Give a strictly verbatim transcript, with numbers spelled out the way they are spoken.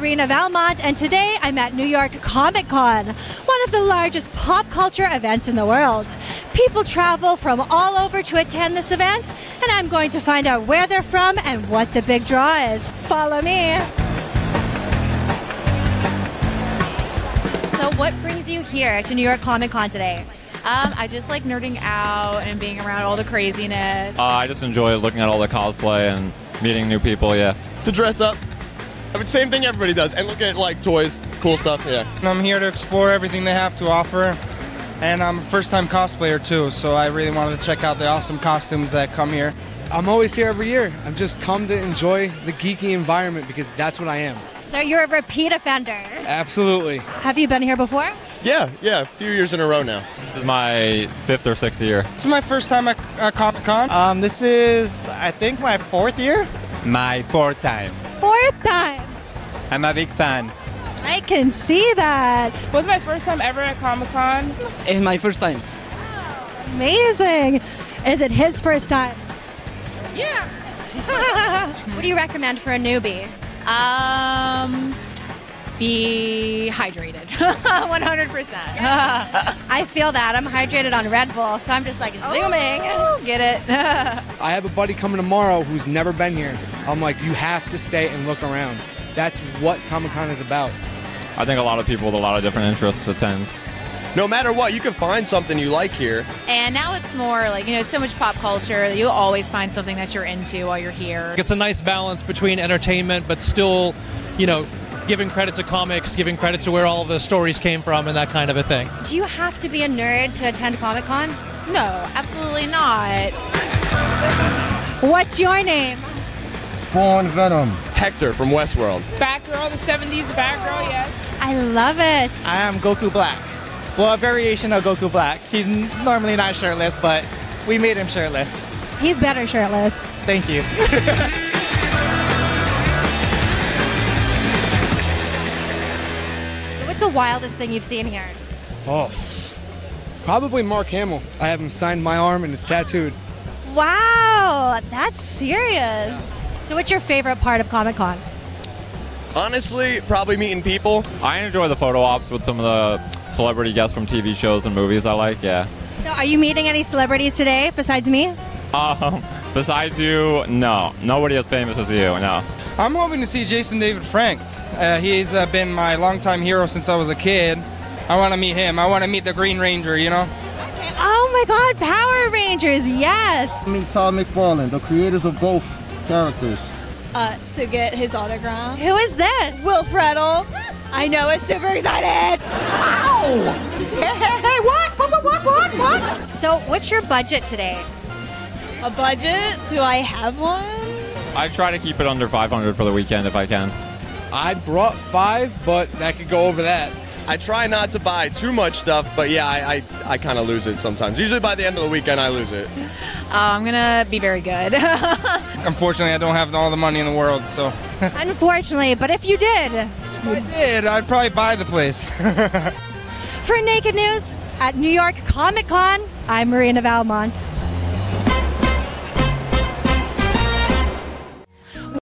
Marina Valmont, and today I'm at New York Comic Con, one of the largest pop culture events in the world. People travel from all over to attend this event, and I'm going to find out where they're from and what the big draw is. Follow me. So what brings you here to New York Comic Con today? Um, I just like nerding out and being around all the craziness. Uh, I just enjoy looking at all the cosplay and meeting new people, yeah. To dress up, I mean, same thing everybody does, and look at like toys, cool stuff, yeah. I'm here to explore everything they have to offer, and I'm a first-time cosplayer too, so I really wanted to check out the awesome costumes that come here. I'm always here every year. I've just come to enjoy the geeky environment because that's what I am. So you're a repeat offender. Absolutely. Have you been here before? Yeah, yeah, a few years in a row now. This is my fifth or sixth year. This is my first time at uh, Comic-Con. Um, this is, I think, my fourth year. My fourth time. Fourth time. I'm a big fan. I can see that. It was my first time ever at Comic-Con. It's my first time. Wow, amazing. Is it his first time? Yeah. What do you recommend for a newbie? Um, be hydrated, one hundred percent. I feel that. I'm hydrated on Red Bull, so I'm just like zooming. Oh. Get it. I have a buddy coming tomorrow who's never been here. I'm like, you have to stay and look around. That's what Comic-Con is about. I think a lot of people with a lot of different interests attend. No matter what, you can find something you like here. And now it's more like, you know, so much pop culture. You'll always find something that you're into while you're here. It's a nice balance between entertainment, but still, you know, giving credit to comics, giving credit to where all the stories came from and that kind of a thing. Do you have to be a nerd to attend Comic-Con? No, absolutely not. What's your name? Spawn Venom. Hector from Westworld. Batgirl, the seventies Batgirl, yes. I love it. I am Goku Black. Well, a variation of Goku Black. He's normally not shirtless, but we made him shirtless. He's better shirtless. Thank you. What's the wildest thing you've seen here? Oh, probably Mark Hamill. I have him sign my arm and it's tattooed. Wow, that's serious. Yeah. So what's your favorite part of Comic-Con? Honestly, probably meeting people. I enjoy the photo ops with some of the celebrity guests from T V shows and movies I like, yeah. So are you meeting any celebrities today besides me? Um, besides you, no. Nobody as famous as you, no. I'm hoping to see Jason David Frank. Uh, he's uh, been my longtime hero since I was a kid. I want to meet him. I want to meet the Green Ranger, you know? Okay. Oh my God, Power Rangers, yes! I meet Tom McFarlane, the creators of both characters. Uh, to get his autograph. Who is this? Will Friedle. I know, it's super excited! Wow! Hey, hey, hey, what? What, what, what, what? So, what's your budget today? A budget? Do I have one? I try to keep it under five hundred for the weekend if I can. I brought five, but that could go over that. I try not to buy too much stuff, but yeah, I, I, I kind of lose it sometimes. Usually by the end of the weekend, I lose it. Uh, I'm gonna be very good. Unfortunately, I don't have all the money in the world, so. Unfortunately, but if you did, I did, I'd probably buy the place. For Naked News, at New York Comic Con, I'm Marina Valmont.